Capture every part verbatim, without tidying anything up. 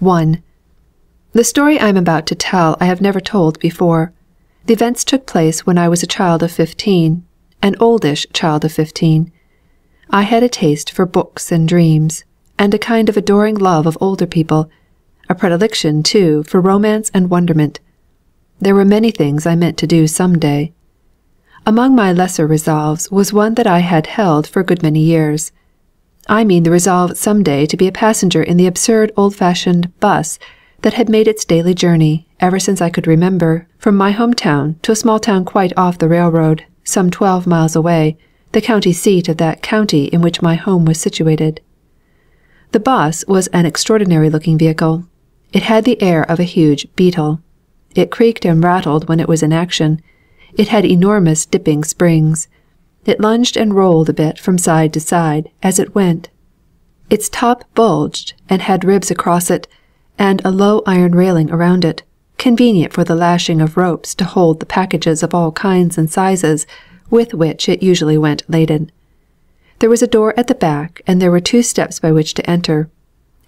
one. The story I am about to tell I have never told before. The events took place when I was a child of fifteen, an oldish child of fifteen. I had a taste for books and dreams, and a kind of adoring love of older people, a predilection, too, for romance and wonderment. There were many things I meant to do some day. Among my lesser resolves was one that I had held for a good many years. I mean the resolve some day to be a passenger in the absurd old-fashioned bus that had made its daily journey, ever since I could remember, from my home town to a small town quite off the railroad, some twelve miles away, the county seat of that county in which my home was situated. The bus was an extraordinary-looking vehicle. It had the air of a huge beetle. It creaked and rattled when it was in action. It had enormous dipping springs. It lunged and rolled a bit from side to side as it went. Its top bulged and had ribs across it, and a low iron railing around it, convenient for the lashing of ropes to hold the packages of all kinds and sizes with which it usually went laden. There was a door at the back, and there were two steps by which to enter.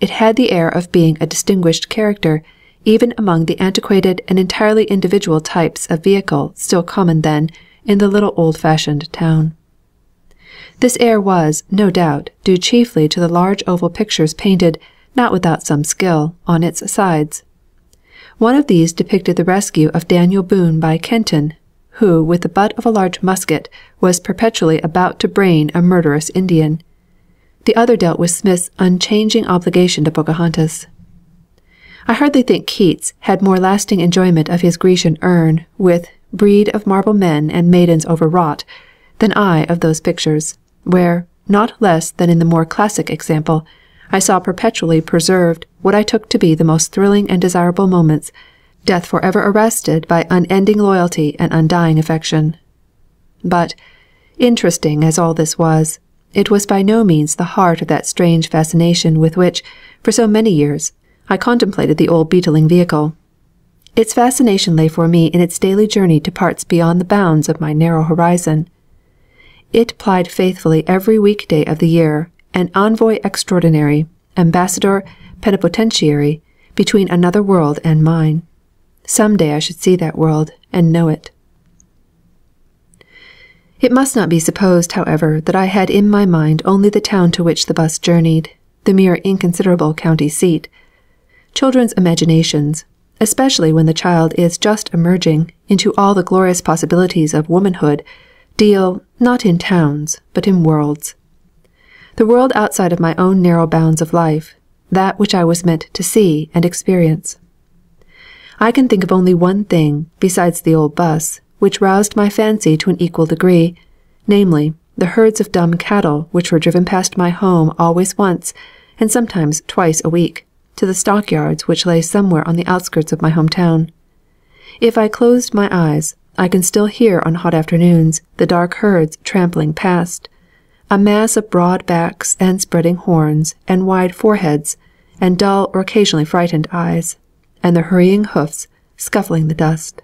It had the air of being a distinguished character, even among the antiquated and entirely individual types of vehicle still common then in the little old-fashioned town. This air was, no doubt, due chiefly to the large oval pictures painted, not without some skill, on its sides. One of these depicted the rescue of Daniel Boone by Kenton, who, with the butt of a large musket, was perpetually about to brain a murderous Indian. The other dealt with Smith's unchanging obligation to Pocahontas. I hardly think Keats had more lasting enjoyment of his Grecian urn, with breed of marble men and maidens overwrought, than I of those pictures, where, not less than in the more classic example, I saw perpetually preserved what I took to be the most thrilling and desirable moments, death forever arrested by unending loyalty and undying affection. But, interesting as all this was, it was by no means the heart of that strange fascination with which, for so many years, I contemplated the old beetling vehicle. Its fascination lay for me in its daily journey to parts beyond the bounds of my narrow horizon. It plied faithfully every weekday of the year, an envoy extraordinary, ambassador plenipotentiary, between another world and mine. Some day I should see that world, and know it. It must not be supposed, however, that I had in my mind only the town to which the bus journeyed, the mere inconsiderable county seat. Children's imaginations, especially when the child is just emerging into all the glorious possibilities of womanhood, deal, not in towns, but in worlds. The world outside of my own narrow bounds of life, that which I was meant to see and experience. I can think of only one thing, besides the old bus, which roused my fancy to an equal degree, namely, the herds of dumb cattle which were driven past my home always once, and sometimes twice a week, to the stockyards which lay somewhere on the outskirts of my hometown. If I closed my eyes, I can still hear on hot afternoons the dark herds trampling past, a mass of broad backs and spreading horns and wide foreheads and dull or occasionally frightened eyes, and the hurrying hoofs scuffling the dust.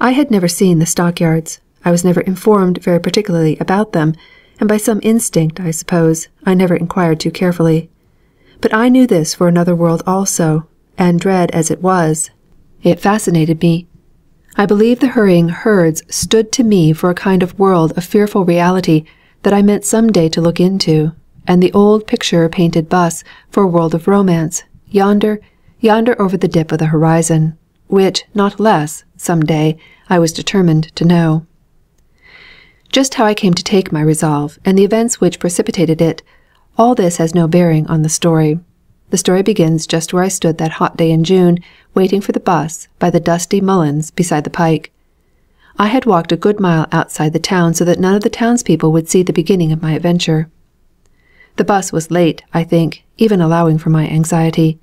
I had never seen the stockyards. I was never informed very particularly about them, and by some instinct, I suppose, I never inquired too carefully. But I knew this for another world also, and dread as it was, it fascinated me. I believe the hurrying herds stood to me for a kind of world of fearful reality that I meant some day to look into, and the old picture-painted bus for a world of romance, yonder, yonder over the dip of the horizon, which, not less, some day, I was determined to know. Just how I came to take my resolve, and the events which precipitated it, all this has no bearing on the story. The story begins just where I stood that hot day in June, waiting for the bus, by the dusty mulleins beside the pike. I had walked a good mile outside the town so that none of the townspeople would see the beginning of my adventure. The bus was late, I think, even allowing for my anxiety.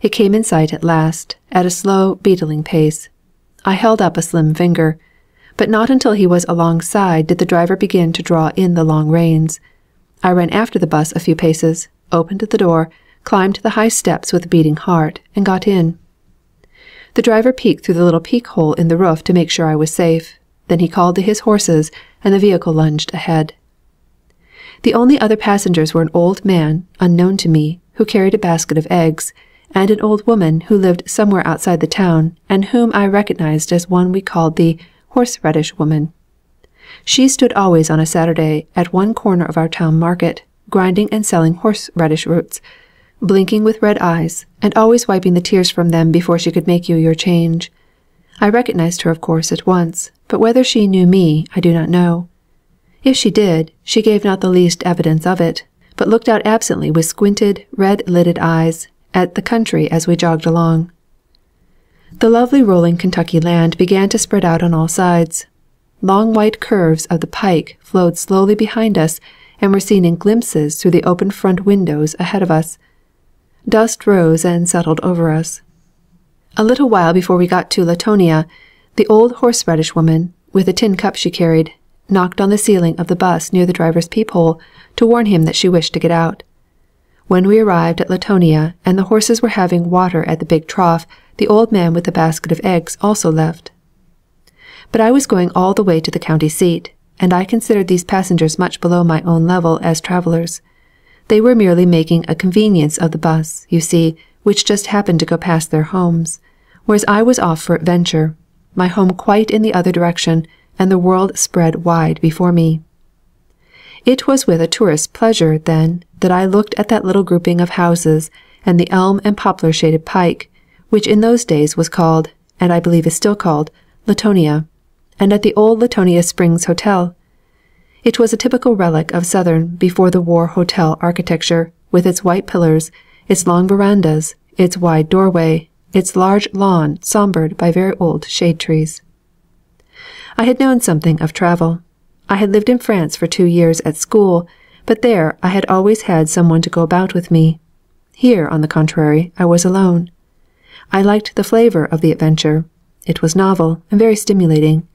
It came in sight at last, at a slow, beetling pace. I held up a slim finger, but not until he was alongside did the driver begin to draw in the long reins. I ran after the bus a few paces, opened the door, climbed the high steps with a beating heart, and got in. The driver peeked through the little peek-hole in the roof to make sure I was safe. Then he called to his horses, and the vehicle lunged ahead. The only other passengers were an old man, unknown to me, who carried a basket of eggs, and an old woman who lived somewhere outside the town, and whom I recognized as one we called the horseradish woman. She stood always on a Saturday at one corner of our town market, grinding and selling horseradish roots, blinking with red eyes, and always wiping the tears from them before she could make you your change. I recognized her, of course, at once, but whether she knew me I do not know. If she did, she gave not the least evidence of it, but looked out absently with squinted, red-lidded eyes at the country as we jogged along. The lovely rolling Kentucky land began to spread out on all sides. Long white curves of the pike flowed slowly behind us and were seen in glimpses through the open front windows ahead of us. Dust rose and settled over us. A little while before we got to Latonia, the old horseradish woman, with a tin cup she carried, knocked on the ceiling of the bus near the driver's peephole to warn him that she wished to get out. When we arrived at Latonia and the horses were having water at the big trough, the old man with the basket of eggs also left. But I was going all the way to the county seat, and I considered these passengers much below my own level as travellers. They were merely making a convenience of the bus, you see, which just happened to go past their homes, whereas I was off for adventure, my home quite in the other direction, and the world spread wide before me. It was with a tourist's pleasure, then, that I looked at that little grouping of houses and the elm and poplar-shaded pike, which in those days was called, and I believe is still called, Latonia, and at the old Latonia Springs Hotel. It was a typical relic of Southern before-the-war hotel architecture, with its white pillars, its long verandas, its wide doorway, its large lawn sombered by very old shade-trees. I had known something of travel. I had lived in France for two years at school, but there I had always had someone to go about with me. Here, on the contrary, I was alone. I liked the flavor of the adventure. It was novel and very stimulating.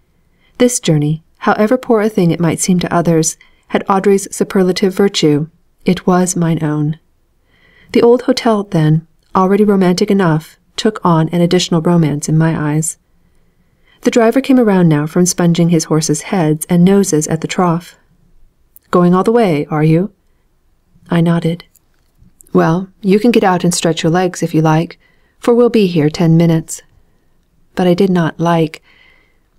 This journey, however poor a thing it might seem to others, had Audrey's superlative virtue. It was mine own. The old hotel, then, already romantic enough, took on an additional romance in my eyes. The driver came around now from sponging his horses' heads and noses at the trough. "Going all the way, are you?" I nodded. "Well, you can get out and stretch your legs if you like, for we'll be here ten minutes." But I did not like.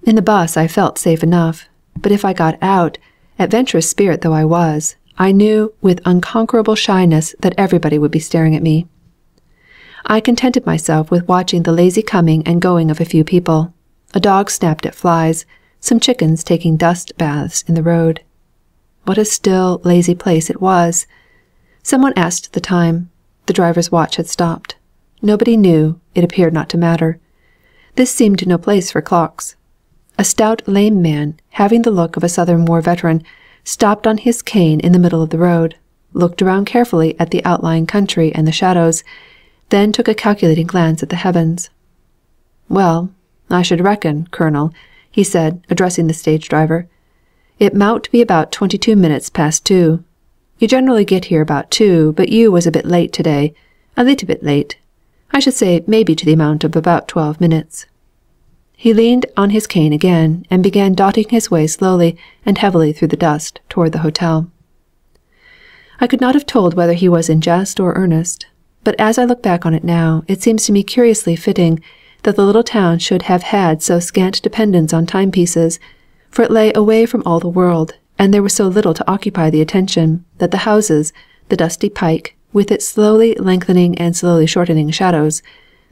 In the bus I felt safe enough, but if I got out, adventurous spirit though I was, I knew with unconquerable shyness that everybody would be staring at me. I contented myself with watching the lazy coming and going of a few people. A dog snapped at flies, some chickens taking dust baths in the road. What a still, lazy place it was. Someone asked the time. The driver's watch had stopped. Nobody knew. It appeared not to matter. This seemed no place for clocks. A stout, lame man, having the look of a Southern war veteran, stopped on his cane in the middle of the road, looked around carefully at the outlying country and the shadows, then took a calculating glance at the heavens. "Well, I should reckon, Colonel," he said, addressing the stage driver, "it mout be about twenty-two minutes past two. You generally get here about two, but you was a bit late today, a little bit late. I should say maybe to the amount of about twelve minutes." He leaned on his cane again and began dotting his way slowly and heavily through the dust toward the hotel. I could not have told whether he was in jest or earnest, but as I look back on it now, it seems to me curiously fitting that the little town should have had so scant dependence on timepieces, for it lay away from all the world, and there was so little to occupy the attention that the houses, the dusty pike, with its slowly lengthening and slowly shortening shadows,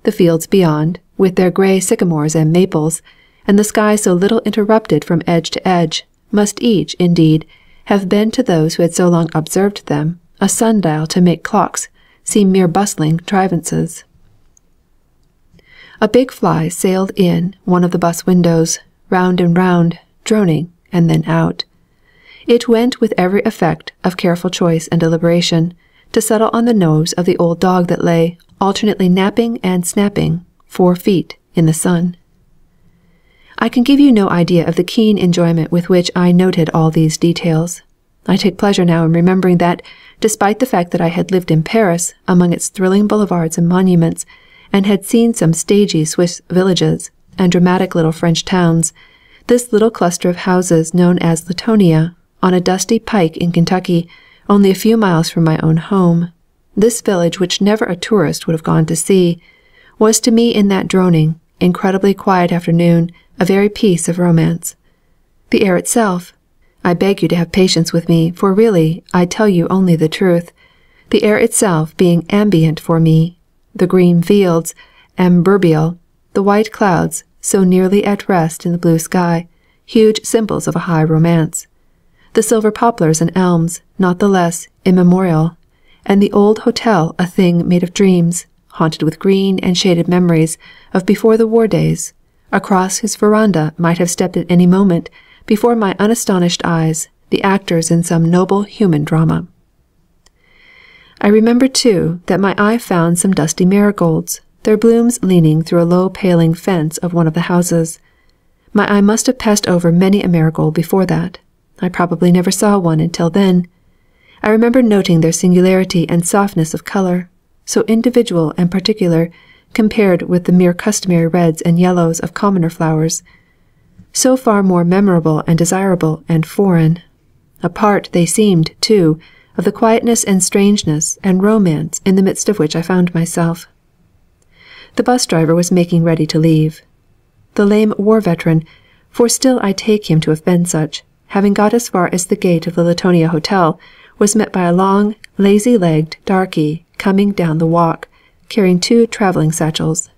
the fields beyond, with their grey sycamores and maples, and the sky so little interrupted from edge to edge, must each, indeed, have been to those who had so long observed them, a sundial to make clocks seem mere bustling contrivances. A big fly sailed in one of the bus windows, round and round, droning, and then out. It went with every effect of careful choice and deliberation, to settle on the nose of the old dog that lay, alternately napping and snapping, four feet in the sun. I can give you no idea of the keen enjoyment with which I noted all these details. I take pleasure now in remembering that, despite the fact that I had lived in Paris, among its thrilling boulevards and monuments, and had seen some stagey Swiss villages and dramatic little French towns, this little cluster of houses known as Latonia, on a dusty pike in Kentucky, only a few miles from my own home, This village, which never a tourist would have gone to see, was to me in that droning, incredibly quiet afternoon a very piece of romance. The air itself, I beg you to have patience with me, for really I tell you only the truth, the air itself being ambient for me, the green fields, amberbial, the white clouds, so nearly at rest in the blue sky, huge symbols of a high romance, the silver poplars and elms, not the less immemorial, and the old hotel a thing made of dreams, haunted with green and shaded memories of before the war days, across whose veranda might have stepped at any moment, before my unastonished eyes, the actors in some noble human drama. I remember, too, that my eye found some dusty marigolds, their blooms leaning through a low paling fence of one of the houses. My eye must have passed over many a marigold before that. I probably never saw one until then. I remember noting their singularity and softness of color, so individual and particular compared with the mere customary reds and yellows of commoner flowers, so far more memorable and desirable and foreign. Apart they seemed, too, of the quietness and strangeness and romance in the midst of which I found myself. The bus driver was making ready to leave. The lame war veteran, for still I take him to have been such, having got as far as the gate of the Latonia Hotel, was met by a long, lazy-legged darky coming down the walk, carrying two travelling satchels.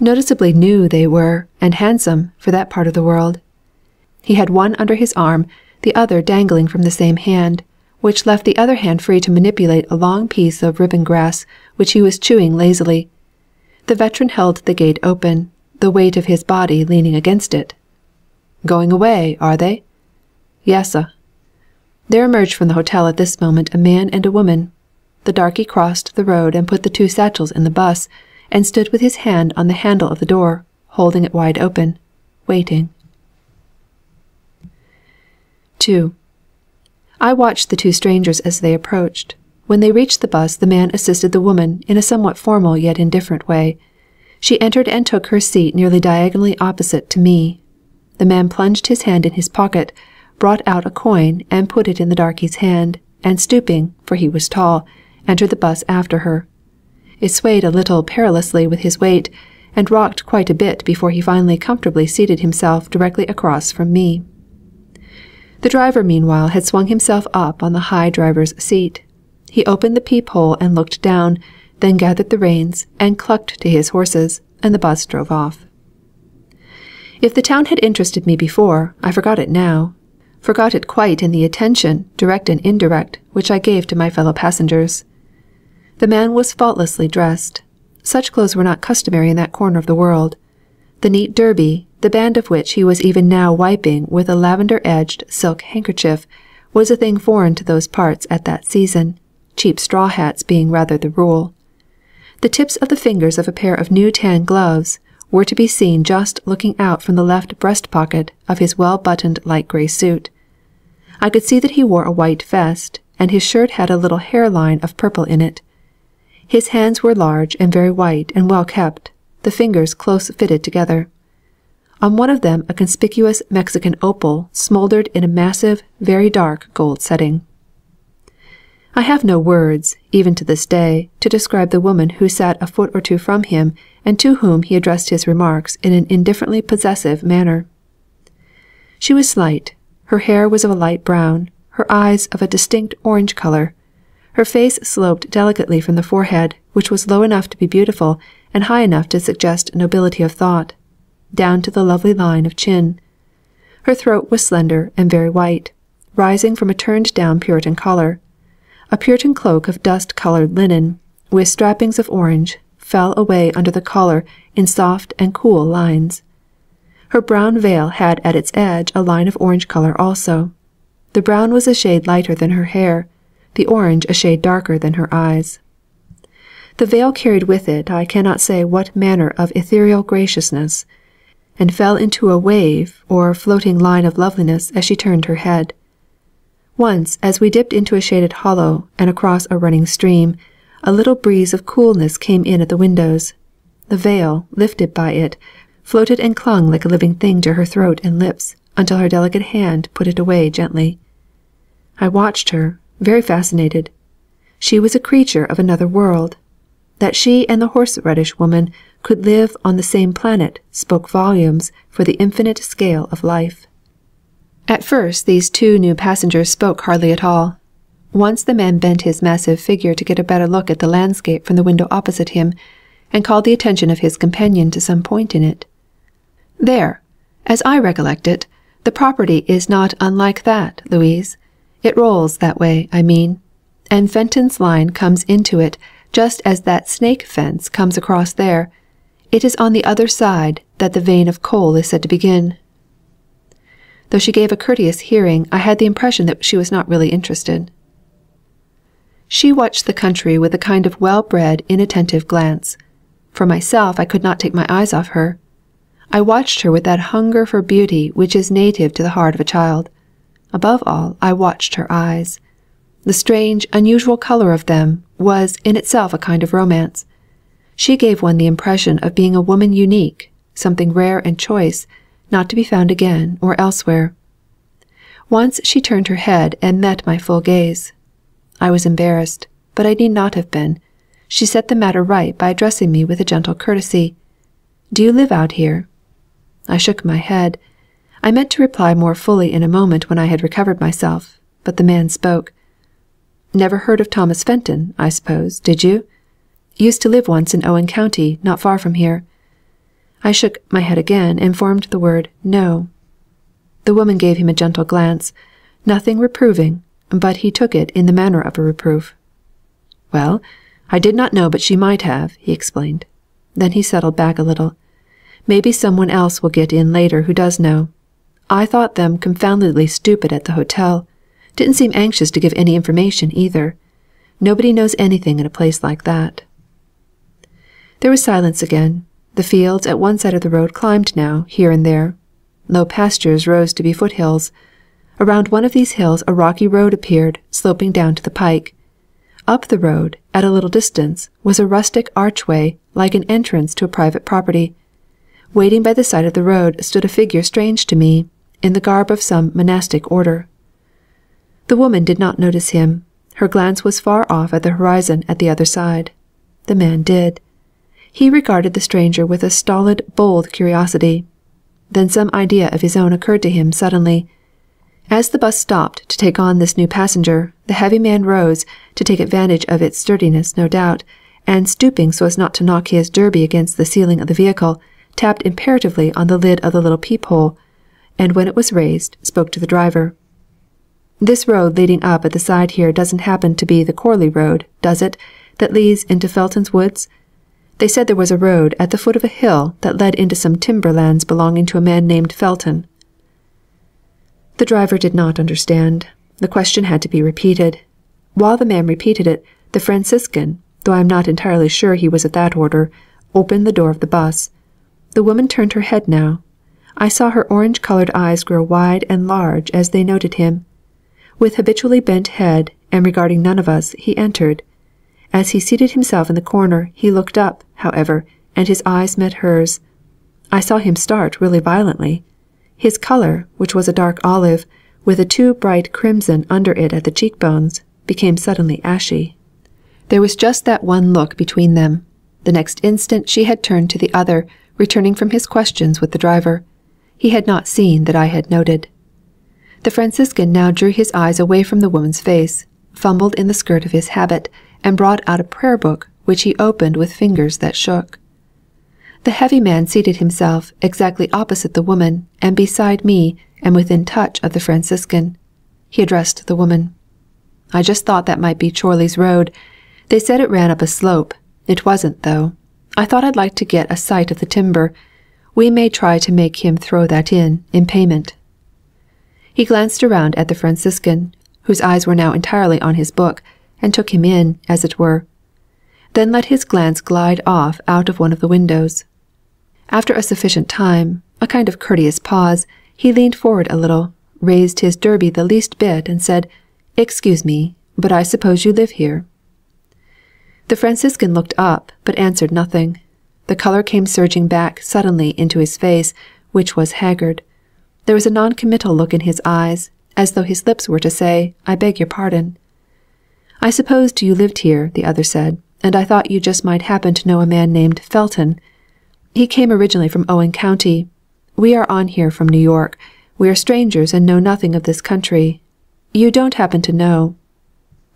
Noticeably new they were, and handsome, for that part of the world. He had one under his arm, the other dangling from the same hand, which left the other hand free to manipulate a long piece of ribbon grass which he was chewing lazily. The veteran held the gate open, the weight of his body leaning against it. "Going away, are they?" "Yessuh." There emerged from the hotel at this moment a man and a woman. The darky crossed the road and put the two satchels in the bus, and stood with his hand on the handle of the door, holding it wide open, waiting. Two. I watched the two strangers as they approached. When they reached the bus, the man assisted the woman in a somewhat formal yet indifferent way. She entered and took her seat nearly diagonally opposite to me. The man plunged his hand in his pocket, brought out a coin and put it in the darky's hand, and stooping, for he was tall, entered the bus after her. It swayed a little perilously with his weight, and rocked quite a bit before he finally comfortably seated himself directly across from me. The driver, meanwhile, had swung himself up on the high driver's seat. He opened the peephole and looked down, then gathered the reins, and clucked to his horses, and the bus drove off. If the town had interested me before, I forgot it now, forgot it quite in the attention, direct and indirect, which I gave to my fellow passengers. The man was faultlessly dressed. Such clothes were not customary in that corner of the world. The neat derby, the band of which he was even now wiping with a lavender-edged silk handkerchief, was a thing foreign to those parts at that season, cheap straw hats being rather the rule. The tips of the fingers of a pair of new tan gloves were to be seen just looking out from the left breast-pocket of his well-buttoned light grey suit. I could see that he wore a white vest, and his shirt had a little hairline of purple in it. His hands were large and very white and well kept, the fingers close fitted together. On one of them a conspicuous Mexican opal smouldered in a massive, very dark gold setting. I have no words, even to this day, to describe the woman who sat a foot or two from him and to whom he addressed his remarks in an indifferently possessive manner. She was slight, her hair was of a light brown, her eyes of a distinct orange color. Her face sloped delicately from the forehead, which was low enough to be beautiful and high enough to suggest nobility of thought, down to the lovely line of chin. Her throat was slender and very white, rising from a turned-down Puritan collar. A Puritan cloak of dust-colored linen, with strappings of orange, fell away under the collar in soft and cool lines. Her brown veil had at its edge a line of orange color also. The brown was a shade lighter than her hair, the orange a shade darker than her eyes. The veil carried with it I cannot say what manner of ethereal graciousness, and fell into a wave or floating line of loveliness as she turned her head. Once, as we dipped into a shaded hollow and across a running stream, a little breeze of coolness came in at the windows. The veil, lifted by it, floated and clung like a living thing to her throat and lips until her delicate hand put it away gently. I watched her, very fascinated. she was a creature of another world. That she and the horseradish woman could live on the same planet spoke volumes for the infinite scale of life. At first these two new passengers spoke hardly at all. Once the man bent his massive figure to get a better look at the landscape from the window opposite him, and called the attention of his companion to some point in it. "There, as I recollect it, the property is not unlike that, Louise. It rolls that way, I mean, and Fenton's line comes into it just as that snake fence comes across there. It is on the other side that the vein of coal is said to begin." Though she gave a courteous hearing, I had the impression that she was not really interested. She watched the country with a kind of well-bred, inattentive glance. For myself, I could not take my eyes off her. I watched her with that hunger for beauty which is native to the heart of a child. Above all, I watched her eyes. The strange, unusual color of them was in itself a kind of romance. She gave one the impression of being a woman unique, something rare and choice, not to be found again or elsewhere. Once she turned her head and met my full gaze. I was embarrassed, but I need not have been. She set the matter right by addressing me with a gentle courtesy. "Do you live out here?" I shook my head. I meant to reply more fully in a moment when I had recovered myself, but the man spoke. "Never heard of Thomas Fenton, I suppose, did you? Used to live once in Owen County, not far from here." I shook my head again and formed the word "no." The woman gave him a gentle glance, nothing reproving, but he took it in the manner of a reproof. "Well, I did not know, but she might have," he explained. Then he settled back a little. "Maybe someone else will get in later who does know. I thought them confoundedly stupid at the hotel. Didn't seem anxious to give any information either. Nobody knows anything in a place like that." There was silence again. The fields at one side of the road climbed now, here and there. Low pastures rose to be foothills. Around one of these hills a rocky road appeared, sloping down to the pike. Up the road, at a little distance, was a rustic archway, like an entrance to a private property. Waiting by the side of the road stood a figure strange to me, in the garb of some monastic order. The woman did not notice him. Her glance was far off at the horizon at the other side. The man did. He regarded the stranger with a stolid, bold curiosity. Then some idea of his own occurred to him suddenly. As the bus stopped to take on this new passenger, the heavy man rose, to take advantage of its sturdiness, no doubt, and stooping so as not to knock his derby against the ceiling of the vehicle, tapped imperatively on the lid of the little peephole, and when it was raised, spoke to the driver. "This road leading up at the side here doesn't happen to be the Chorley Road, does it, that leads into Fenton's Woods? They said there was a road at the foot of a hill that led into some timber lands belonging to a man named Fenton." The driver did not understand. The question had to be repeated. While the man repeated it, the Franciscan, though I am not entirely sure he was of that order, opened the door of the bus. The woman turned her head now. I saw her orange-colored eyes grow wide and large as they noted him. With habitually bent head, and regarding none of us, he entered. As he seated himself in the corner, he looked up, however, and his eyes met hers. I saw him start really violently. His color, which was a dark olive, with a too bright crimson under it at the cheekbones, became suddenly ashy. There was just that one look between them. The next instant she had turned to the other, returning from his questions with the driver. He had not seen that I had noted. The Franciscan now drew his eyes away from the woman's face, fumbled in the skirt of his habit, and brought out a prayer book, which he opened with fingers that shook. The heavy man seated himself exactly opposite the woman, and beside me, and within touch of the Franciscan. He addressed the woman. "I just thought that might be Chorley's Road. They said it ran up a slope. It wasn't, though. I thought I'd like to get a sight of the timber. We may try to make him throw that in, in payment." He glanced around at the Franciscan, whose eyes were now entirely on his book, and took him in, as it were, then let his glance glide off out of one of the windows. After a sufficient time, a kind of courteous pause, he leaned forward a little, raised his derby the least bit, and said, "Excuse me, but I suppose you live here?" The Franciscan looked up, but answered nothing. The color came surging back suddenly into his face, which was haggard. There was a non-committal look in his eyes, as though his lips were to say, "I beg your pardon." "I supposed you lived here," the other said, "and I thought you just might happen to know a man named Felton. He came originally from Owen County. We are on here from New York. We are strangers and know nothing of this country. You don't happen to know—"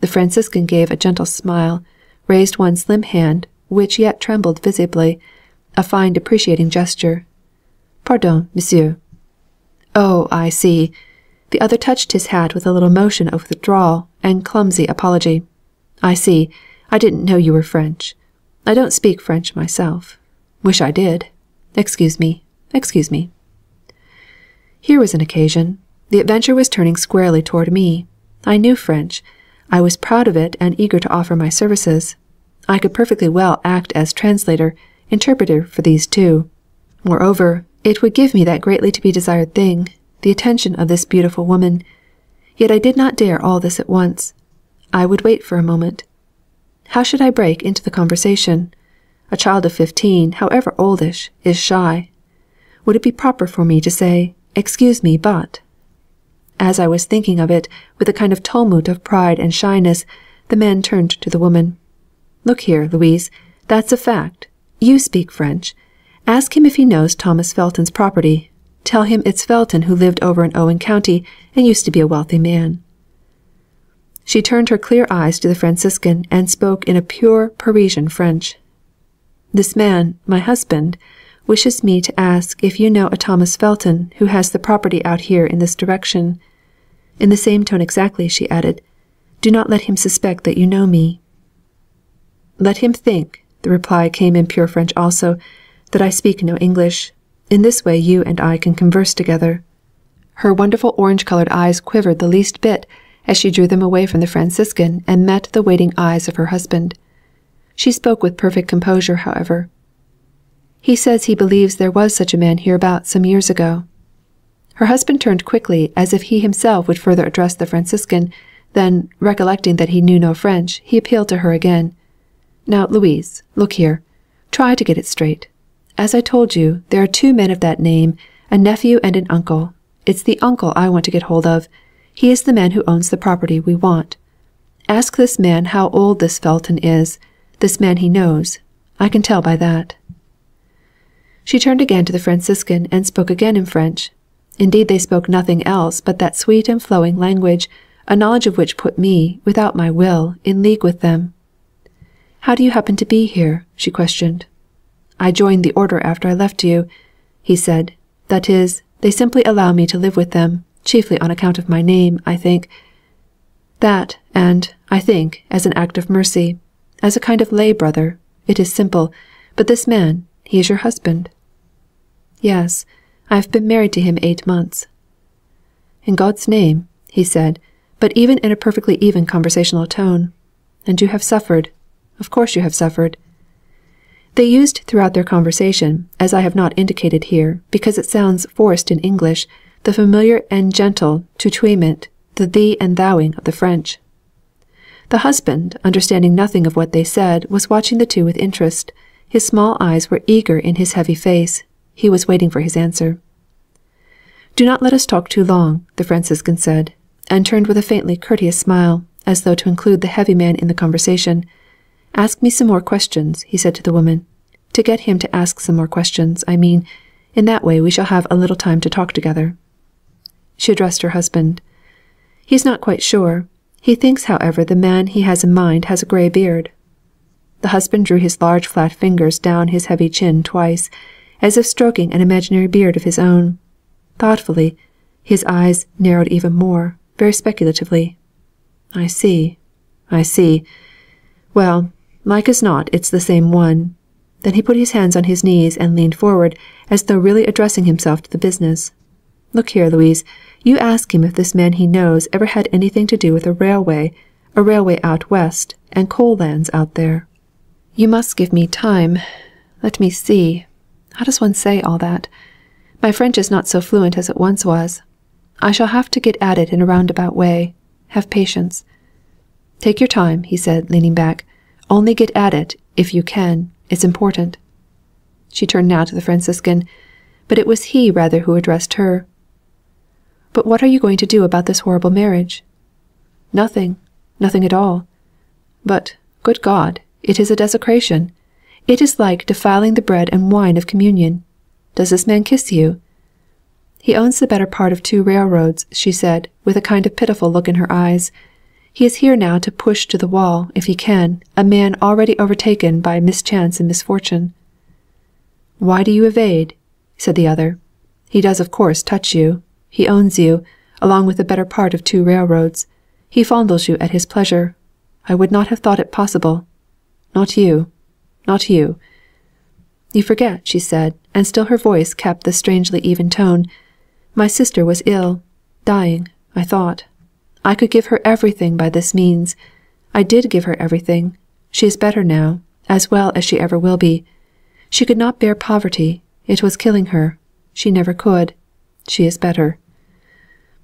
The Franciscan gave a gentle smile, raised one slim hand, which yet trembled visibly, a fine depreciating gesture. "Pardon, monsieur." "Oh, I see." The other touched his hat with a little motion of withdrawal and clumsy apology. "I see. I didn't know you were French. I don't speak French myself. Wish I did. Excuse me, excuse me." Here was an occasion. The adventure was turning squarely toward me. I knew French. I was proud of it and eager to offer my services. I could perfectly well act as translator, interpreter for these two. Moreover, it would give me that greatly to be desired thing, the attention of this beautiful woman. Yet I did not dare all this at once. I would wait for a moment. How should I break into the conversation? A child of fifteen, however oldish, is shy. Would it be proper for me to say, "Excuse me, but—" As I was thinking of it, with a kind of tumult of pride and shyness, the man turned to the woman. "Look here, Louise, that's a fact. You speak French. Ask him if he knows Thomas Felton's property. Tell him it's Felton who lived over in Owen County and used to be a wealthy man." She turned her clear eyes to the Franciscan and spoke in a pure Parisian French. "This man, my husband, wishes me to ask if you know a Thomas Felton who has the property out here in this direction." In the same tone exactly, she added, "Do not let him suspect that you know me." "Let him think," the reply came in pure French also, "that I speak no English. In this way you and I can converse together." Her wonderful orange-colored eyes quivered the least bit as she drew them away from the Franciscan and met the waiting eyes of her husband. She spoke with perfect composure, however. "He says he believes there was such a man hereabouts some years ago." Her husband turned quickly, as if he himself would further address the Franciscan, then, recollecting that he knew no French, he appealed to her again. "Now, Louise, look here. Try to get it straight. As I told you, there are two men of that name, a nephew and an uncle. It's the uncle I want to get hold of. He is the man who owns the property we want. Ask this man how old this Felton is, this man he knows. I can tell by that." She turned again to the Franciscan and spoke again in French. Indeed, they spoke nothing else but that sweet and flowing language, a knowledge of which put me, without my will, in league with them. "How do you happen to be here?" she questioned. "I joined the order after I left you," he said. "That is, they simply allow me to live with them, chiefly on account of my name, I think. That, and, I think, as an act of mercy, as a kind of lay brother. It is simple. But this man, he is your husband." "Yes, I have been married to him eight months. "In God's name," he said, but even in a perfectly even conversational tone. "And you have suffered. Of course you have suffered." They used throughout their conversation, as I have not indicated here, because it sounds forced in English, the familiar and gentle tutoiement, the thee and thouing of the French. The husband, understanding nothing of what they said, was watching the two with interest. His small eyes were eager in his heavy face. He was waiting for his answer. "Do not let us talk too long," the Franciscan said, and turned with a faintly courteous smile, as though to include the heavy man in the conversation. "Ask me some more questions," he said to the woman. "To get him to ask some more questions, I mean. In that way we shall have a little time to talk together." She addressed her husband. "He is not quite sure. He thinks, however, the man he has in mind has a grey beard." The husband drew his large flat fingers down his heavy chin twice, as if stroking an imaginary beard of his own. Thoughtfully, his eyes narrowed even more, very speculatively. "I see. I see. Well, like as not, it's the same one." Then he put his hands on his knees and leaned forward, as though really addressing himself to the business. "Look here, Louise, you ask him if this man he knows ever had anything to do with a railway, a railway out west, and coal lands out there. You must give me time. Let me see. How does one say all that? My French is not so fluent as it once was. I shall have to get at it in a roundabout way. Have patience." "Take your time," he said, leaning back. "Only get at it, if you can. It's important." She turned now to the Franciscan, but it was he rather who addressed her. "But what are you going to do about this horrible marriage?" "Nothing. Nothing at all. But, good God, it is a desecration. It is like defiling the bread and wine of communion. Does this man kiss you? He owns the better part of two railroads, she said, with a kind of pitiful look in her eyes. He is here now to push to the wall, if he can, a man already overtaken by mischance and misfortune. Why do you evade? Said the other. He does, of course, touch you. He owns you, along with the better part of two railroads. He fondles you at his pleasure. I would not have thought it possible. Not you. Not you. You forget, she said, and still her voice kept the strangely even tone. My sister was ill, dying, I thought. I could give her everything by this means. I did give her everything. She is better now, as well as she ever will be. She could not bear poverty. It was killing her. She never could. She is better.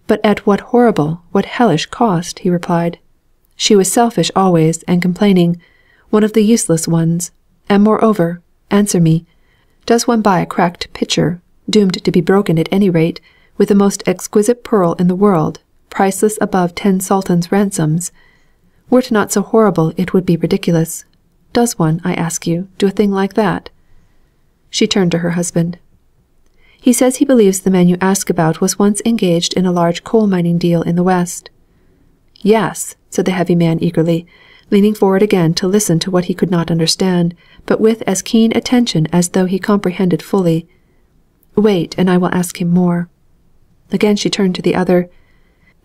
But at what horrible, what hellish cost, he replied. She was selfish always, and complaining, one of the useless ones. And moreover, answer me, does one buy a cracked pitcher, doomed to be broken at any rate, with the most exquisite pearl in the world, priceless above ten sultans' ransoms? Were it not so horrible, it would be ridiculous. Does one, I ask you, do a thing like that? She turned to her husband. He says he believes the man you ask about was once engaged in a large coal-mining deal in the West. Yes, said the heavy man eagerly, leaning forward again to listen to what he could not understand, but with as keen attention as though he comprehended fully. Wait, and I will ask him more. Again she turned to the other.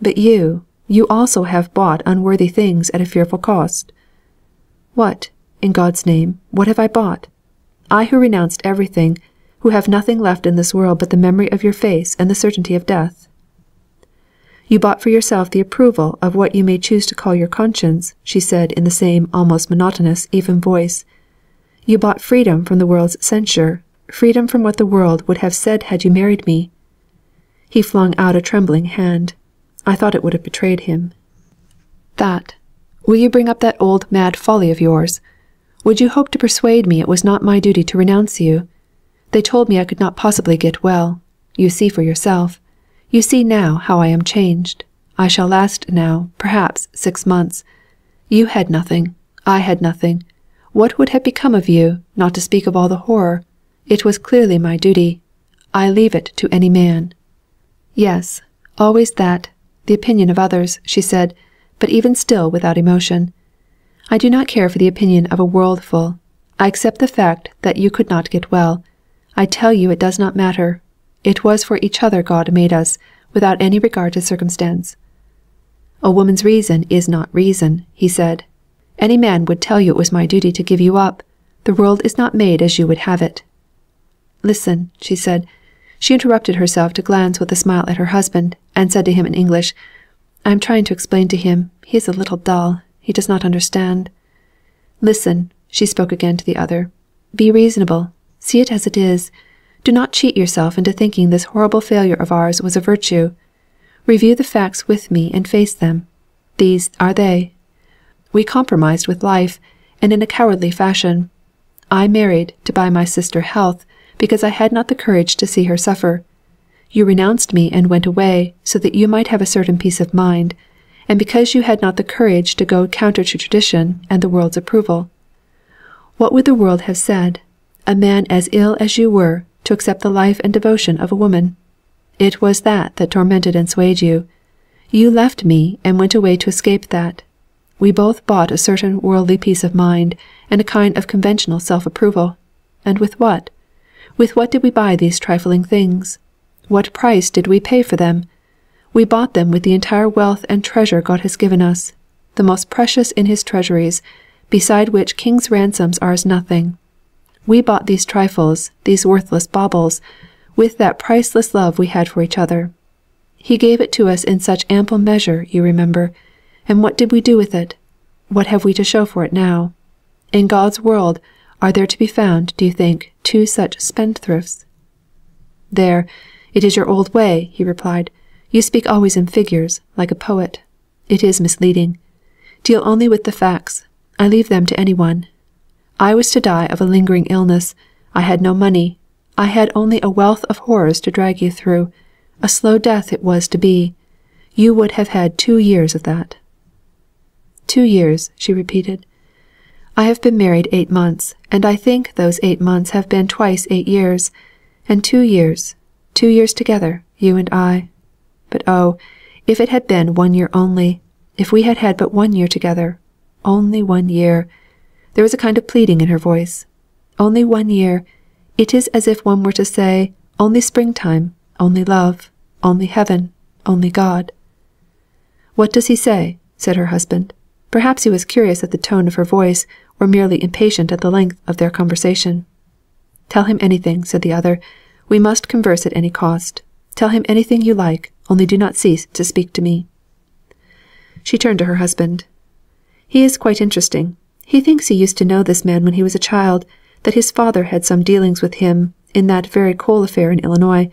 But you, you also have bought unworthy things at a fearful cost. What, in God's name, what have I bought? I who renounced everything, who have nothing left in this world but the memory of your face and the certainty of death. You bought for yourself the approval of what you may choose to call your conscience, she said in the same almost monotonous, even voice. You bought freedom from the world's censure, freedom from what the world would have said had you married me. He flung out a trembling hand. I thought it would have betrayed him. That. Will you bring up that old mad folly of yours? Would you hope to persuade me it was not my duty to renounce you? They told me I could not possibly get well. You see for yourself. You see now how I am changed. I shall last now, perhaps, six months. You had nothing. I had nothing. What would have become of you, not to speak of all the horror? It was clearly my duty. I leave it to any man. Yes, always that, the opinion of others, she said, but even still without emotion. I do not care for the opinion of a worldful. I accept the fact that you could not get well. I tell you it does not matter. It was for each other God made us, without any regard to circumstance. A woman's reason is not reason, he said. Any man would tell you it was my duty to give you up. The world is not made as you would have it. Listen, she said. She interrupted herself to glance with a smile at her husband, and said to him in English, I am trying to explain to him. He is a little dull. He does not understand. Listen, she spoke again to the other. Be reasonable. See it as it is. Do not cheat yourself into thinking this horrible failure of ours was a virtue. Review the facts with me and face them. These are they. We compromised with life, and in a cowardly fashion. I married to buy my sister health, because I had not the courage to see her suffer. You renounced me and went away, so that you might have a certain peace of mind, and because you had not the courage to go counter to tradition and the world's approval. What would the world have said? A man as ill as you were, to accept the life and devotion of a woman. It was that that tormented and swayed you. You left me and went away to escape that. We both bought a certain worldly peace of mind and a kind of conventional self-approval. And with what? With what did we buy these trifling things? What price did we pay for them? We bought them with the entire wealth and treasure God has given us, the most precious in his treasuries, beside which king's ransoms are as nothing. We bought these trifles, these worthless baubles, with that priceless love we had for each other. He gave it to us in such ample measure, you remember, and what did we do with it? What have we to show for it now? In God's world, are there to be found, do you think, two such spendthrifts? There, it is your old way, he replied. You speak always in figures, like a poet. It is misleading. Deal only with the facts. I leave them to anyone. I was to die of a lingering illness. I had no money. I had only a wealth of horrors to drag you through. A slow death it was to be. You would have had two years of that. Two years, she repeated. I have been married eight months, and I think those eight months have been twice eight years, and two years, two years together, you and I. But oh, if it had been one year only, if we had had but one year together, only one year. There was a kind of pleading in her voice. Only one year. It is as if one were to say, only springtime, only love, only heaven, only God. What does he say? Said her husband. Perhaps he was curious at the tone of her voice, or merely impatient at the length of their conversation. Tell him anything, said the other. We must converse at any cost. Tell him anything you like, only do not cease to speak to me. She turned to her husband. He is quite interesting. He thinks he used to know this man when he was a child, that his father had some dealings with him in that very coal affair in Illinois.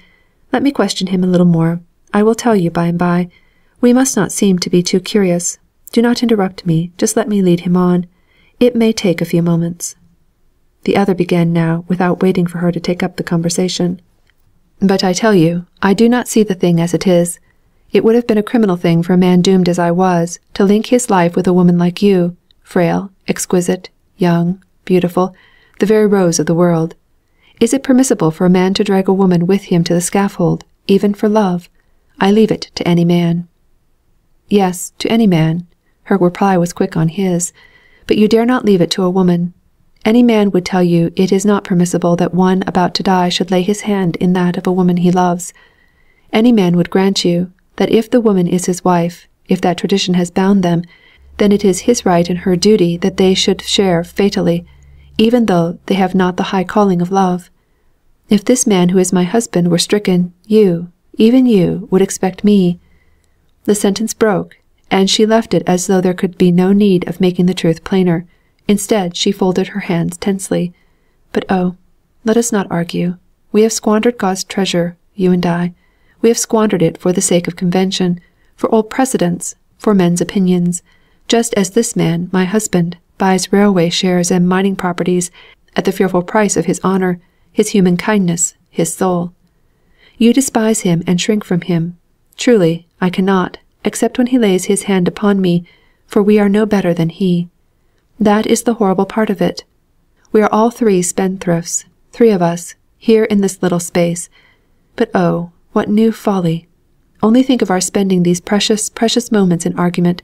Let me question him a little more. I will tell you by and by. We must not seem to be too curious. Do not interrupt me. Just let me lead him on. It may take a few moments. The other began now, without waiting for her to take up the conversation. But I tell you, I do not see the thing as it is. It would have been a criminal thing for a man doomed as I was to link his life with a woman like you, frail, exquisite, young, beautiful, the very rose of the world. Is it permissible for a man to drag a woman with him to the scaffold, even for love? I leave it to any man. Yes, to any man. Her reply was quick on his. But you dare not leave it to a woman. Any man would tell you it is not permissible that one about to die should lay his hand in that of a woman he loves. Any man would grant you that if the woman is his wife, if that tradition has bound them, then it is his right and her duty that they should share fatally, even though they have not the high calling of love. If this man who is my husband were stricken, you, even you, would expect me. The sentence broke, and she left it as though there could be no need of making the truth plainer. Instead, she folded her hands tensely. But oh, let us not argue. We have squandered God's treasure, you and I. We have squandered it for the sake of convention, for old precedents, for men's opinions, just as this man, my husband, buys railway shares and mining properties at the fearful price of his honor, his human kindness, his soul. You despise him and shrink from him. Truly, I cannot, except when he lays his hand upon me, for we are no better than he. That is the horrible part of it. We are all three spendthrifts, three of us, here in this little space. But oh, what new folly! Only think of our spending these precious, precious moments in argument.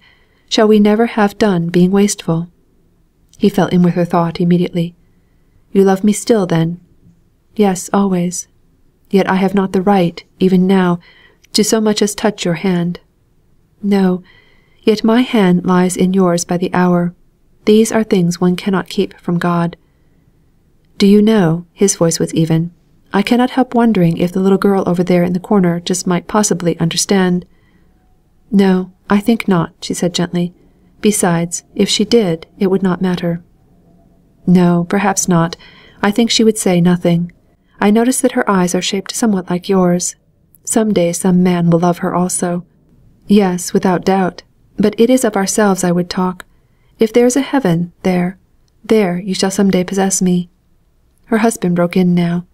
Shall we never have done being wasteful? He fell in with her thought immediately. You love me still, then? Yes, always. Yet I have not the right, even now, to so much as touch your hand. No, yet my hand lies in yours by the hour. These are things one cannot keep from God. Do you know, his voice was even, I cannot help wondering if the little girl over there in the corner just might possibly understand. No, I think not, she said gently. Besides, if she did, it would not matter. No, perhaps not. I think she would say nothing. I notice that her eyes are shaped somewhat like yours. Some day some man will love her also. Yes, without doubt. But it is of ourselves I would talk. If there is a heaven, there, there you shall some day possess me. Her husband broke in now.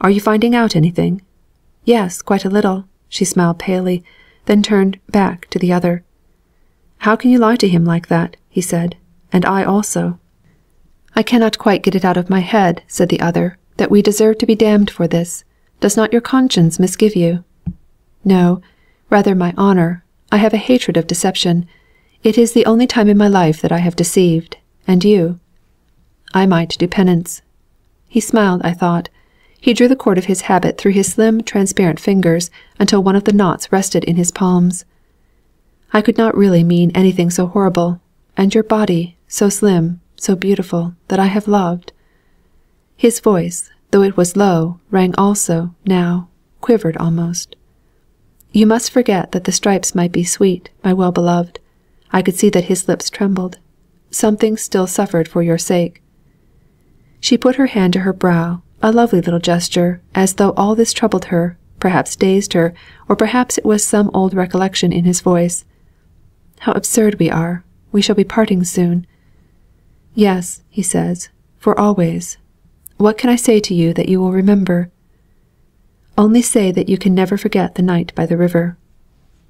Are you finding out anything? Yes, quite a little, she smiled palely, then turned back to the other. How can you lie to him like that? He said, and I also. I cannot quite get it out of my head, said the other, that we deserve to be damned for this. Does not your conscience misgive you? No, rather my honor. I have a hatred of deception. It is the only time in my life that I have deceived, and you. I might do penance. He smiled, I thought. He drew the cord of his habit through his slim, transparent fingers until one of the knots rested in his palms. I could not really mean anything so horrible, and your body, so slim, so beautiful, that I have loved. His voice, though it was low, rang also, now, quivered almost. You must forget that the stripes might be sweet, my well-beloved. I could see that his lips trembled. Something still suffered for your sake. She put her hand to her brow, a lovely little gesture, as though all this troubled her, perhaps dazed her, or perhaps it was some old recollection in his voice. How absurd we are. We shall be parting soon. Yes, he says, for always. What can I say to you that you will remember? Only say that you can never forget the night by the river.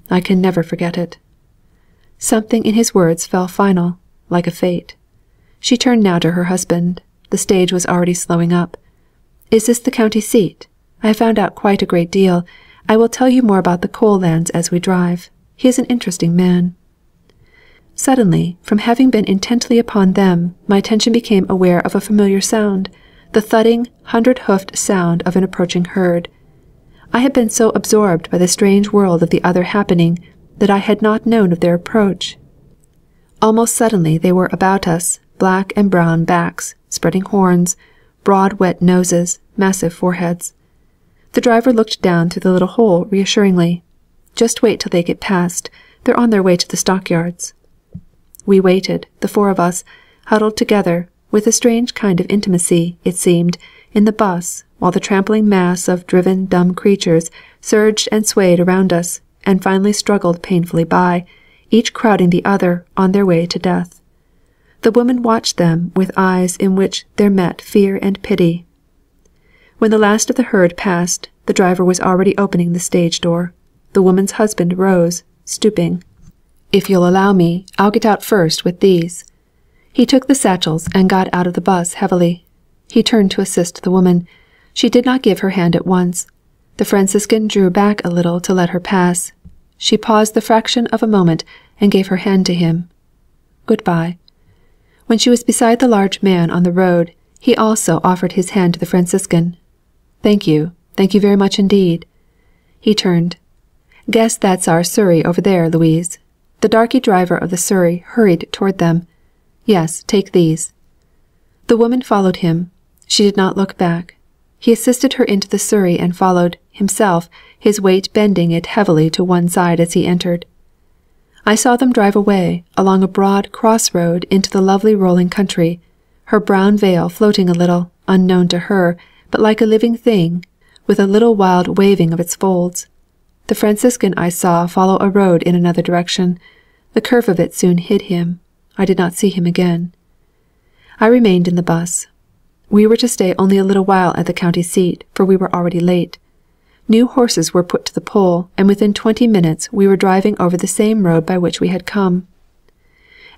I can never forget it. Something in his words fell final, like a fate. She turned now to her husband. The stage was already slowing up. "Is this the county seat? I have found out quite a great deal. I will tell you more about the coal lands as we drive. He is an interesting man." Suddenly, from having been intently upon them, my attention became aware of a familiar sound, the thudding, hundred-hoofed sound of an approaching herd. I had been so absorbed by the strange world of the other happening that I had not known of their approach. Almost suddenly they were about us, black and brown backs, spreading horns, broad wet noses, massive foreheads. The driver looked down through the little hole reassuringly. "Just wait till they get past. They're on their way to the stockyards." We waited, the four of us, huddled together, with a strange kind of intimacy, it seemed, in the bus, while the trampling mass of driven dumb creatures surged and swayed around us, and finally struggled painfully by, each crowding the other on their way to death. The woman watched them with eyes in which there met fear and pity. When the last of the herd passed, the driver was already opening the stage door. The woman's husband rose, stooping. "If you'll allow me, I'll get out first with these." He took the satchels and got out of the bus heavily. He turned to assist the woman. She did not give her hand at once. The Franciscan drew back a little to let her pass. She paused the fraction of a moment and gave her hand to him. "Goodbye." When she was beside the large man on the road, he also offered his hand to the Franciscan. "Thank you. Thank you very much indeed." He turned. "Guess that's our surrey over there, Louise." The darky driver of the surrey hurried toward them. "Yes, take these." The woman followed him. She did not look back. He assisted her into the surrey and followed, himself, his weight bending it heavily to one side as he entered. I saw them drive away, along a broad cross-road into the lovely rolling country, her brown veil floating a little, unknown to her, but like a living thing, with a little wild waving of its folds. The Franciscan I saw follow a road in another direction. The curve of it soon hid him. I did not see him again. I remained in the bus. We were to stay only a little while at the county seat, for we were already late. New horses were put to the poll, and within twenty minutes we were driving over the same road by which we had come.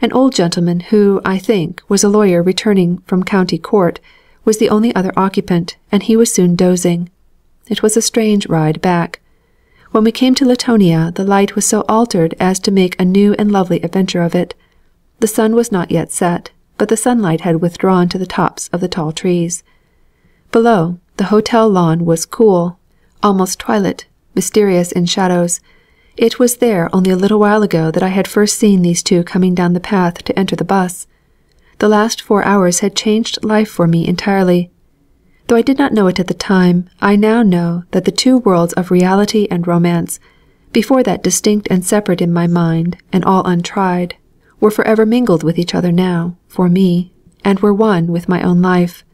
An old gentleman who, I think, was a lawyer returning from county court, was the only other occupant, and he was soon dozing. It was a strange ride back. When we came to Latonia, the light was so altered as to make a new and lovely adventure of it. The sun was not yet set, but the sunlight had withdrawn to the tops of the tall trees. Below, the hotel lawn was cool, almost twilit, mysterious in shadows. It was there only a little while ago that I had first seen these two coming down the path to enter the bus. The last four hours had changed life for me entirely. Though I did not know it at the time, I now know that the two worlds of reality and romance, before that distinct and separate in my mind and all untried, were forever mingled with each other now, for me, and were one with my own life.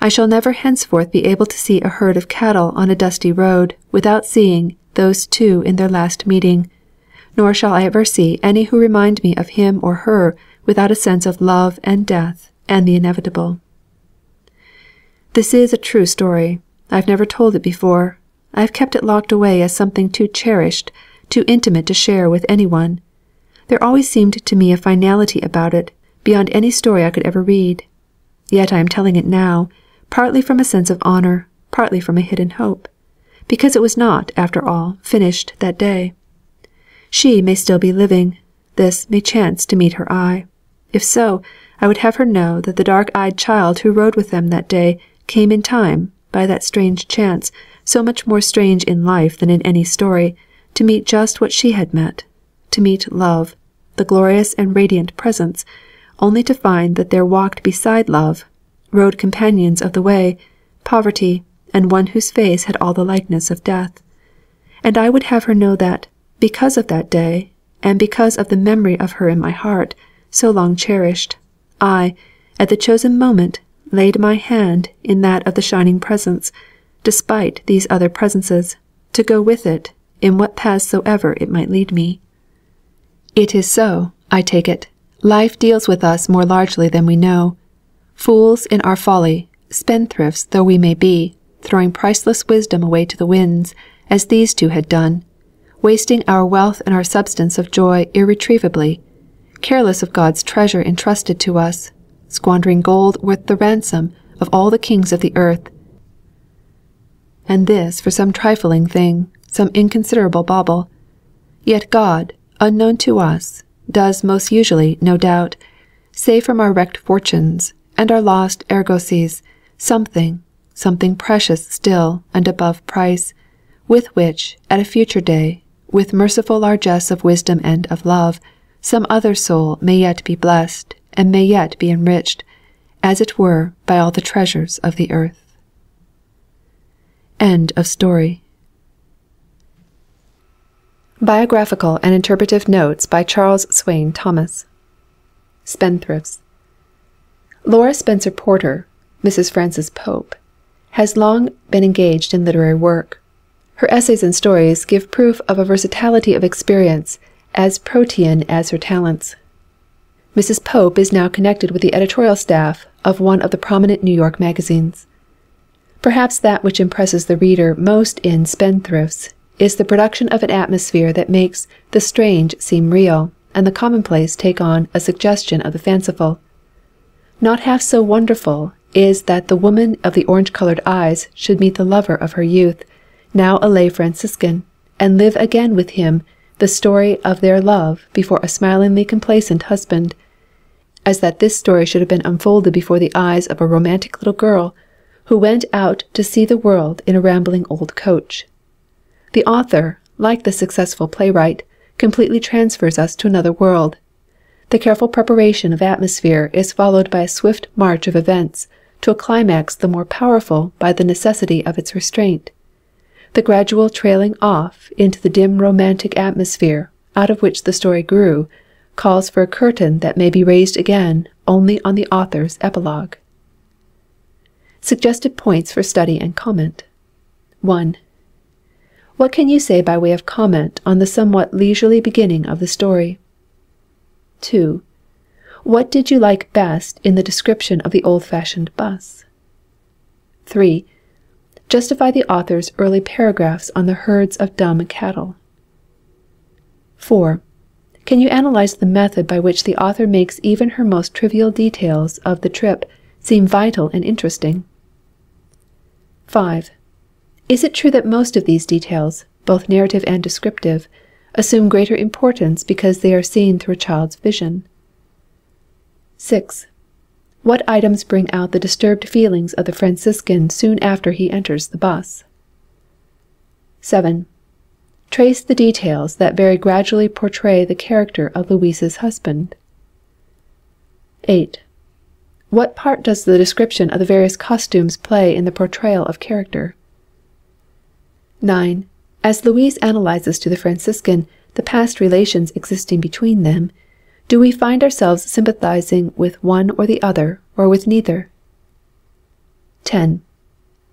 I shall never henceforth be able to see a herd of cattle on a dusty road without seeing those two in their last meeting, nor shall I ever see any who remind me of him or her without a sense of love and death and the inevitable. This is a true story. I have never told it before. I have kept it locked away as something too cherished, too intimate to share with any one. There always seemed to me a finality about it, beyond any story I could ever read. Yet I am telling it now, partly from a sense of honor, partly from a hidden hope, because it was not, after all, finished that day. She may still be living. This may chance to meet her eye. If so, I would have her know that the dark-eyed child who rode with them that day came in time, by that strange chance, so much more strange in life than in any story, to meet just what she had met, to meet love, the glorious and radiant presence, only to find that there walked beside love, road companions of the way, poverty, and one whose face had all the likeness of death. And I would have her know that, because of that day, and because of the memory of her in my heart, so long cherished, I, at the chosen moment, laid my hand in that of the shining presence, despite these other presences, to go with it, in what paths soever it might lead me. It is so, I take it. Life deals with us more largely than we know. Fools in our folly, spendthrifts though we may be, throwing priceless wisdom away to the winds, as these two had done, wasting our wealth and our substance of joy irretrievably, careless of God's treasure entrusted to us, squandering gold worth the ransom of all the kings of the earth, and this for some trifling thing, some inconsiderable bauble. Yet God, unknown to us, does most usually, no doubt, save from our wrecked fortunes and our lost ergoses something, something precious still and above price, with which, at a future day, with merciful largesse of wisdom and of love, some other soul may yet be blessed, and may yet be enriched, as it were, by all the treasures of the earth. End of story. Biographical and interpretive notes by Charles Swain Thomas. Spendthrifts. Laura Spencer Porter, Missus Frances Pope, has long been engaged in literary work. Her essays and stories give proof of a versatility of experience as protean as her talents. Missus Pope is now connected with the editorial staff of one of the prominent New York magazines. Perhaps that which impresses the reader most in Spendthrifts is the production of an atmosphere that makes the strange seem real, and the commonplace take on a suggestion of the fanciful. Not half so wonderful is that the woman of the orange-colored eyes should meet the lover of her youth, now a lay Franciscan, and live again with him the story of their love before a smilingly complacent husband, as that this story should have been unfolded before the eyes of a romantic little girl who went out to see the world in a rambling old coach. The author, like the successful playwright, completely transfers us to another world. The careful preparation of atmosphere is followed by a swift march of events, to a climax the more powerful by the necessity of its restraint. The gradual trailing off into the dim romantic atmosphere, out of which the story grew, calls for a curtain that may be raised again only on the author's epilogue. Suggested points for study and comment. one. What can you say by way of comment on the somewhat leisurely beginning of the story? two. What did you like best in the description of the old-fashioned bus? three. Justify the author's early paragraphs on the herds of dumb cattle. four. Can you analyze the method by which the author makes even her most trivial details of the trip seem vital and interesting? five. Is it true that most of these details, both narrative and descriptive, assume greater importance because they are seen through a child's vision? six. What items bring out the disturbed feelings of the Franciscan soon after he enters the bus? seven. Trace the details that very gradually portray the character of Louise's husband. eight. What part does the description of the various costumes play in the portrayal of character? nine. As Louise analyzes to the Franciscan the past relations existing between them, do we find ourselves sympathizing with one or the other, or with neither? ten.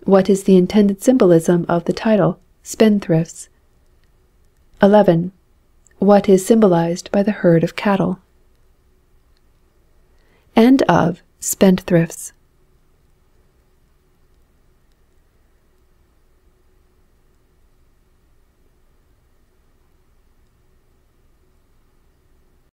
What is the intended symbolism of the title, Spendthrifts? eleven. What is symbolized by the herd of cattle? End of Spendthrifts.